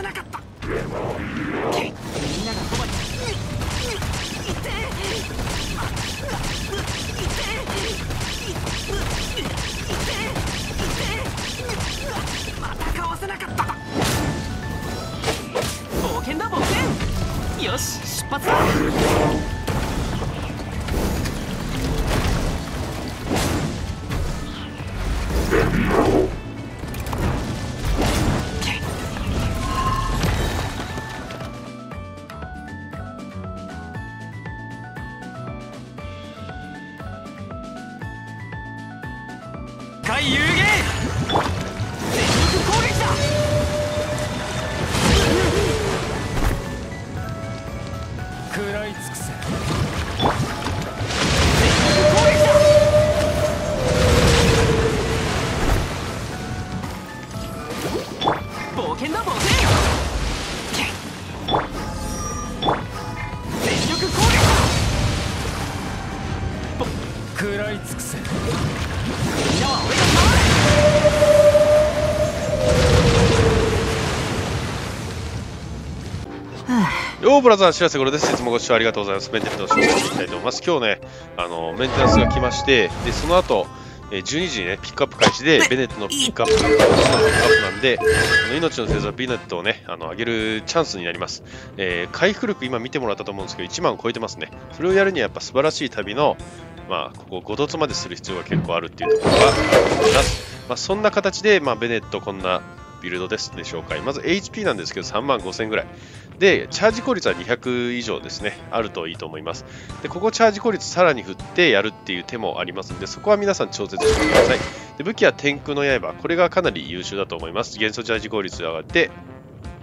せなかった。みんながホバちまたかわせなかった。冒険だ冒険、よし出発だ。ブラザー白瀬頃です。いつもご視聴ありがとうございます。メンテナンスを紹介していきたいと思います。今日ね、メンテナンスが来まして、でその後12時にねピックアップ開始で、ベネットのピックアップなんで、命の製造はベネットをね上げるチャンスになります。回復力今見てもらったと思うんですけど1万超えてますね。それをやるにはやっぱ素晴らしい旅のまあここ5凸までする必要が結構あるっていうところがあります。まあ、そんな形で、まあ、ベネットこんなビルドですでしょうか。まず HP なんですけど35,000ぐらいで、チャージ効率は200以上ですね、あるといいと思います。でここチャージ効率さらに振ってやるっていう手もありますので、そこは皆さん調節してください。で武器は天空の刃、これがかなり優秀だと思います。元素チャージ効率が上がって、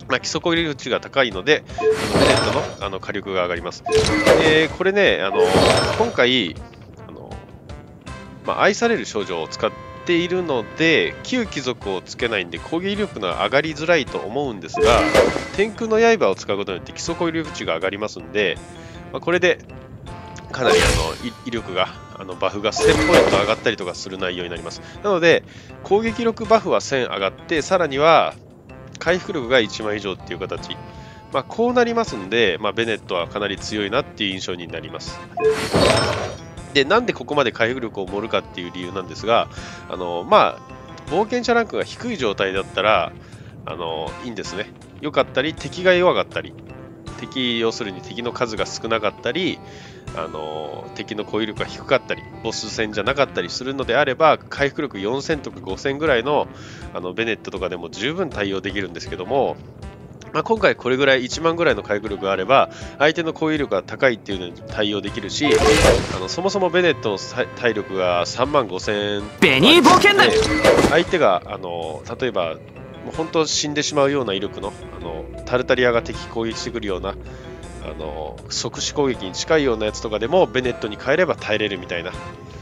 まあ、基礎効率値が高いのでベネットの火力が上がります。これね今回まあ、愛される少女を使っているので旧貴族をつけないんで攻撃力が上がりづらいと思うんですが、天空の刃を使うことによって基礎攻撃力値が上がりますんで、まあ、これでかなり威力がバフが1000ポイント上がったりとかする内容になります。なので攻撃力バフは1000上がって、さらには回復力が1万以上っていう形、まあ、こうなりますんで、まあ、ベネットはかなり強いなっていう印象になります。でなんでここまで回復力を盛るかっていう理由なんですが、まあ、冒険者ランクが低い状態だったらいいんですね。良かったり敵が弱かったり、要するに敵の数が少なかったり敵の攻撃力が低かったりボス戦じゃなかったりするのであれば、回復力4000とか5000ぐらいのベネットとかでも十分対応できるんですけども、まあ、今回これぐらい1万ぐらいの回復力があれば相手の攻撃力が高いっていうのに対応できるし、そもそもベネットの体力が35,000、ベニー冒険だ、相手が例えば本当死んでしまうような威力のタルタリアが敵攻撃してくるような即死攻撃に近いようなやつとかでもベネットに変えれば耐えれるみたいな、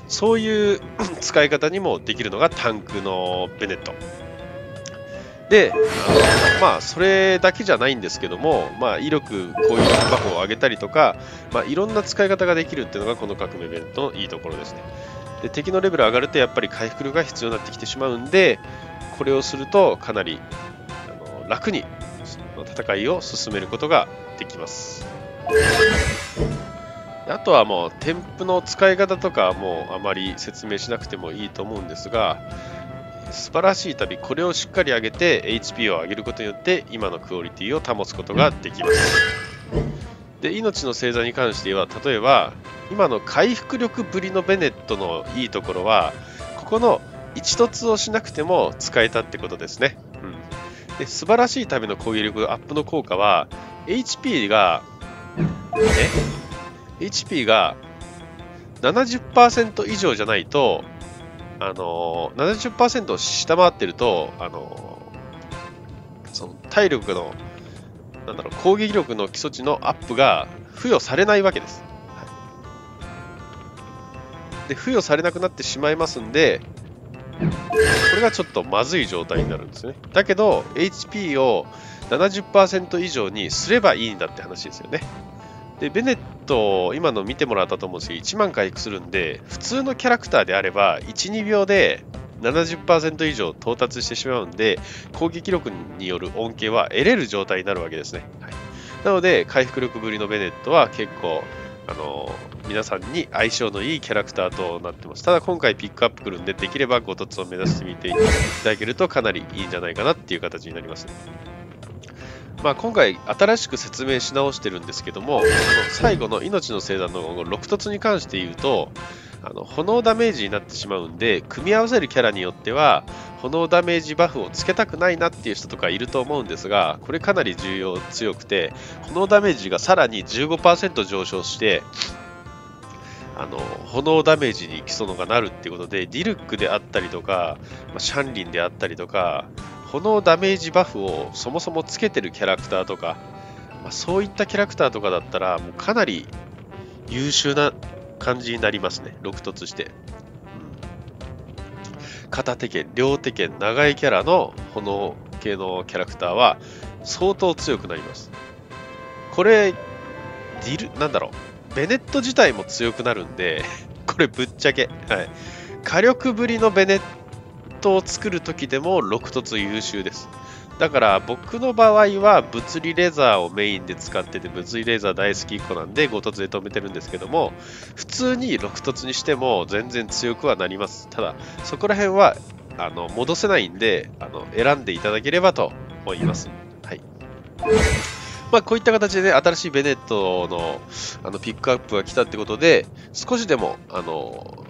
そういう使い方にもできるのがタンクのベネットで、まあ、それだけじゃないんですけども、まあ、威力、攻撃力バフを上げたりとか、まあ、いろんな使い方ができるっていうのがこの革命ベネットのいいところですね。で敵のレベル上がるとやっぱり回復力が必要になってきてしまうんで、これをするとかなり楽に戦いを進めることができます。あとはもう添付の使い方とかはもうあまり説明しなくてもいいと思うんですが、素晴らしい旅、これをしっかり上げて HP を上げることによって今のクオリティを保つことができます。で命の星座に関しては、例えば今の回復力ぶりのベネットのいいところはここの一突をしなくても使えたってことですね。で素晴らしい旅の攻撃力アップの効果は HP が 70% 以上じゃないと70% を下回ってるとその体力の攻撃力の基礎値のアップが付与されないわけです。はい、で付与されなくなってしまいますんで、これがちょっとまずい状態になるんですね。だけど HP を 70% 以上にすればいいんだって話ですよね。でベネット今の見てもらったと思うんですけど1万回復するんで、普通のキャラクターであれば 1,2 秒で70% 以上到達してしまうんで、攻撃力による恩恵は得れる状態になるわけですね。はい、なので回復力ぶりのベネットは結構皆さんに相性のいいキャラクターとなってます。ただ今回ピックアップくるんで、できれば5凸を目指してみていただけるとかなりいいんじゃないかなっていう形になりますね。まあ、今回新しく説明し直してるんですけども、最後の命の星座の6凸に関して言うと、炎ダメージになってしまうんで、組み合わせるキャラによっては炎ダメージバフをつけたくないなっていう人とかいると思うんですが、これかなり重要強くて、炎ダメージがさらに 15% 上昇して、炎ダメージに基礎のがなるっていうことで、ディルックであったりとか、シャンリンであったりとか、炎ダメージバフをそもそもつけてるキャラクターとか、そういったキャラクターとかだったらもうかなり優秀な感じになりますね。6凸して片手剣、両手剣、長いキャラの炎系のキャラクターは相当強くなります。これなんだろう、ベネット自体も強くなるんで、これぶっちゃけ、はい、火力ぶりのベネットを作る時でも6凸優秀です。だから僕の場合は物理レーザーをメインで使ってて、物理レーザー大好きっ子なんで5凸で止めてるんですけども、普通に6凸にしても全然強くはなります。ただそこら辺は戻せないんで、選んでいただければと思います。はい、こういった形で、ね、新しいベネットのピックアップが来たってことで、少しでも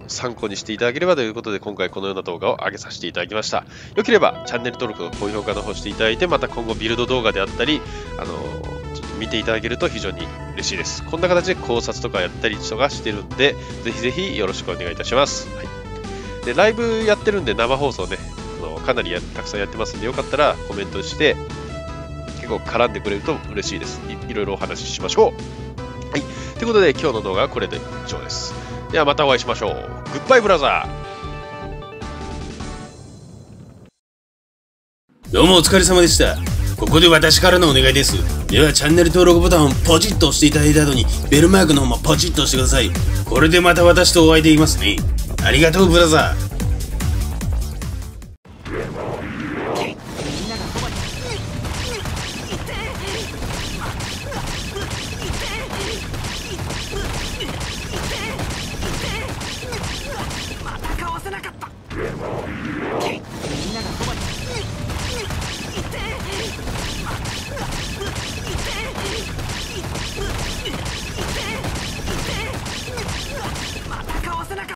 参考にしていただければということで、今回このような動画を上げさせていただきました。よければチャンネル登録と高評価の方していただいて、また今後ビルド動画であったりちょっと見ていただけると非常に嬉しいです。こんな形で考察とかやったりとかしてるんで、ぜひぜひよろしくお願いいたします。はい、でライブやってるんで、生放送ね、かなりたくさんやってますんで、よかったらコメントして結構絡んでくれると嬉しいです。 いろいろお話ししましょう。はい、ということで今日の動画はこれで以上です。ではまたお会いしましょう。グッバイブラザー。どうもお疲れ様でした。ここで私からのお願いです。ではチャンネル登録ボタンをポチッと押していただいた後に、ベルマークの方もポチッと押してください。これでまた私とお会いできますね。ありがとうブラザー。